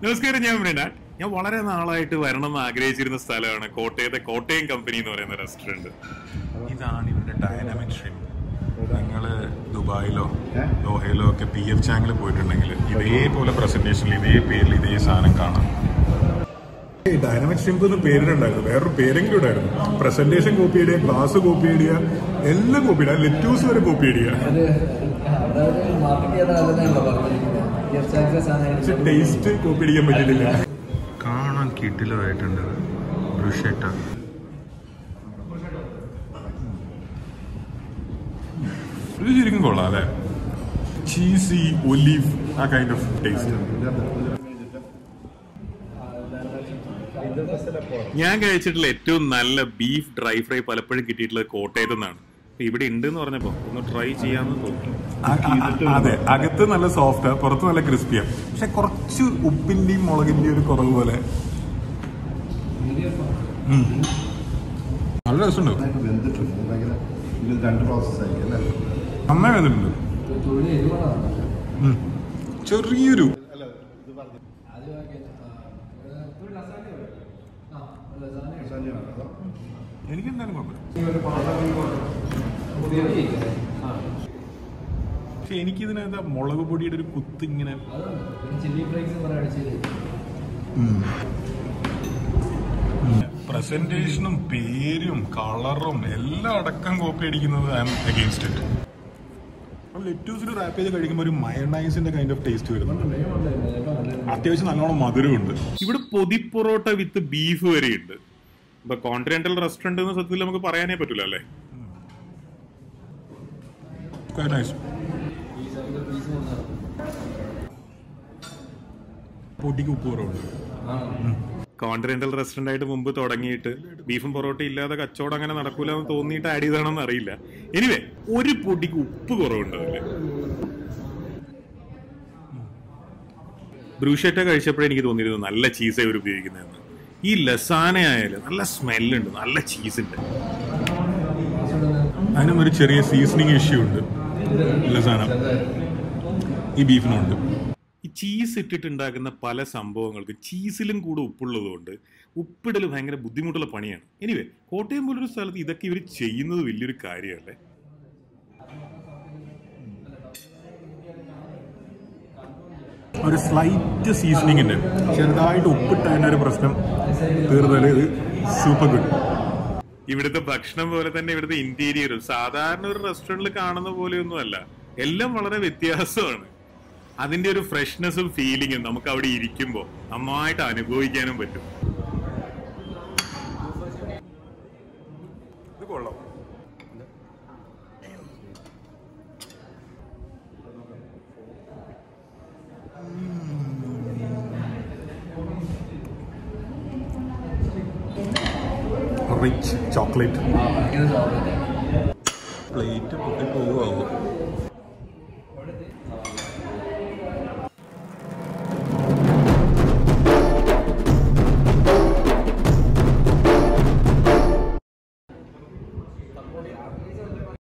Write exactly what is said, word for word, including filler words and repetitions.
നമസ്കാരം, ഞാൻ മൃണാൽ. ഞാൻ വളരെ നാളായിട്ട് വരണം എന്ന് ആഗ്രഹിച്ചിരുന്ന സ്ഥലമാണ് കോട്ടയത്തെ കോട്ടയം കമ്പനി എന്ന് പറയുന്ന റെസ്റ്റോറൻറ്റ്. ഇതാണ് ഇവരുടെ ഡൈനാമിക് ഷ്രിംപ്. നിങ്ങൾ ദുബായിലോ ദോഹയിലോ ഒക്കെ പി എഫ് ചാങ്ങിൽ പോയിട്ടുണ്ടെങ്കിൽ ഇതേപോലെ പ്രസൻറ്റേഷനിൽ ഇതേ പേരിൽ ഇതേ സാധനം കാണാം. ഡൈനാമിക് ഷ്രിംപ് എന്ന് പേരിലുണ്ടായിരുന്നു, വേറൊരു പേരെങ്കിലും ഉണ്ടായിരുന്നു. പ്രസൻറ്റേഷൻ കോപ്പി ചെയ്യുക, ക്ലാസ് കോപ്പി ചെയ്യുക, എല്ലാം കോപ്പി ഇടുക, ലെറ്റ്യൂസ് വരെ കോപ്പി ചെയ്യുക, ടേസ്റ്റ് കോപ്പി അടിക്കാൻ പറ്റിയിട്ടില്ല. കാണാൻ കിട്ടിലായിട്ടുണ്ട് ബ്രഷേട്ട. ഇത് ശരിക്കും കൊള്ളാം അല്ലേ? ചീസി ഒലീവ് ആ കൈൻഡ് ഓഫ് ടേസ്റ്റ്. ഞാൻ കഴിച്ചിട്ടുള്ള ഏറ്റവും നല്ല ബീഫ് ഡ്രൈ ഫ്രൈ പലപ്പോഴും കിട്ടിയിട്ടുള്ളത് കോട്ടയത്ത് നിന്നാണ്. ഇവിടെ ഉണ്ടെന്ന് പറഞ്ഞപ്പോൾ ഒന്ന് ട്രൈ ചെയ്യാമെന്ന് തോന്നി. അതെ, അകത്ത് നല്ല സോഫ്റ്റ്, പുറത്ത് നല്ല ക്രിസ്പിയാണ്. പക്ഷെ കുറച്ച് ഉപ്പിൻ്റെയും മുളകിൻ്റെയും ഒരു കുറവ് പോലെ. നല്ല രസമുണ്ട്. നന്നായി വന്നിട്ടുണ്ട്. ചെറിയൊരു എനിക്കെന്തായാലും പക്ഷെ എനിക്കിതിനകത്ത് മുളക് പൊടിയുടെ ഒരു കുത്ത് ഇങ്ങനെ പ്രസന്റേഷനും പേരും കളറും എല്ലാം അടക്കം കോപ്പി അടിക്കുന്നത് ഐ ആം അഗെയിൻസ്റ്റ് ഇറ്റ്. ലെറ്റ്യൂസിൽ റാപ്പ് ചെയ്ത് കഴിക്കുമ്പോൾ ഒരു മയണൈസിന്റെ കൈൻഡ് ഓഫ് ടേസ്റ്റ് വരുന്നുണ്ട്. അത്യാവശ്യം നല്ലോണം മധുരമുണ്ട്. ഇവിടെ പൊതിപ്പൊറോട്ട വിത്ത് ബീഫ് വരെയുണ്ട്. ഇപ്പൊ കോണ്ടിനെന്റൽ റെസ്റ്റോറന്റ് എന്ന സത്യത്തിൽ നമുക്ക് പറയാനേ പറ്റൂല അല്ലേ? പൊടിക്ക് ഉപ്പ് കുറവുണ്ട്. കോണ്ടിനെന്റൽ റെസ്റ്റോറന്റ് ആയിട്ട് മുമ്പ് തുടങ്ങിയിട്ട് ബീഫും പൊറോട്ട ഇല്ലാതെ കച്ചവടം അങ്ങനെ നടക്കൂല എന്ന് തോന്നിയിട്ട് ആഡ് ചെയ്താണെന്ന് അറിയില്ല. എനിവേ, ഒരു പൊടിക്ക് ഉപ്പ് കുറവുണ്ട്. ബ്രൂഷേറ്റ കഴിച്ചപ്പോഴേ എനിക്ക് തോന്നിയിരുന്നു നല്ല ചീസേ ഇവർ ഉപയോഗിക്കുന്നതെന്ന്. ഈ ലസാന ആയാലും നല്ല സ്മെല്ലുണ്ട്, നല്ല ചീസുണ്ട്. അതിനും ഒരു ചെറിയ സീസണിങ് ഇഷ്യൂ ഉണ്ട് ലസാന ഈ ബീഫിനുണ്ട്. ഈ ചീസ് ഇട്ടിട്ടുണ്ടാക്കുന്ന പല സംഭവങ്ങൾക്ക് ചീസിലും കൂടെ ഉപ്പുള്ളതുകൊണ്ട് ഉപ്പിടൽ ഭയങ്കര ബുദ്ധിമുട്ടുള്ള പണിയാണ്. എനിവേ, കോട്ടയം പോലൊരു സ്ഥലത്ത് ഇതൊക്കെ ഇവർ ചെയ്യുന്നത് വലിയൊരു കാര്യമല്ലേ? ഒരു സ്ലൈറ്റ് സീസണിങ്ങിൻ്റെ ചെറുതായിട്ട് ഉപ്പിട്ടതിൻ്റെ ഒരു പ്രശ്നം തീർന്നാലും ഇത് സൂപ്പർ ഗുഡ്. ഇവിടുത്തെ ഭക്ഷണം പോലെ തന്നെ ഇവിടുത്തെ ഇന്റീരിയറും സാധാരണ ഒരു റെസ്റ്റോറൻറ്റിൽ കാണുന്ന പോലെയൊന്നും അല്ല. എല്ലാം വളരെ വ്യത്യാസമാണ്. അതിൻ്റെ ഒരു ഫ്രഷ്നെസ്സും ഫീലിങ്ങും നമുക്ക് അവിടെ ഇരിക്കുമ്പോൾ നന്നായിട്ട് അനുഭവിക്കാനും പറ്റും. ഇത് കൊള്ളാം. റിച്ച് ചോക്ലേറ്റ് പ്ലേറ്റ് പൊട്ടി പോവുക.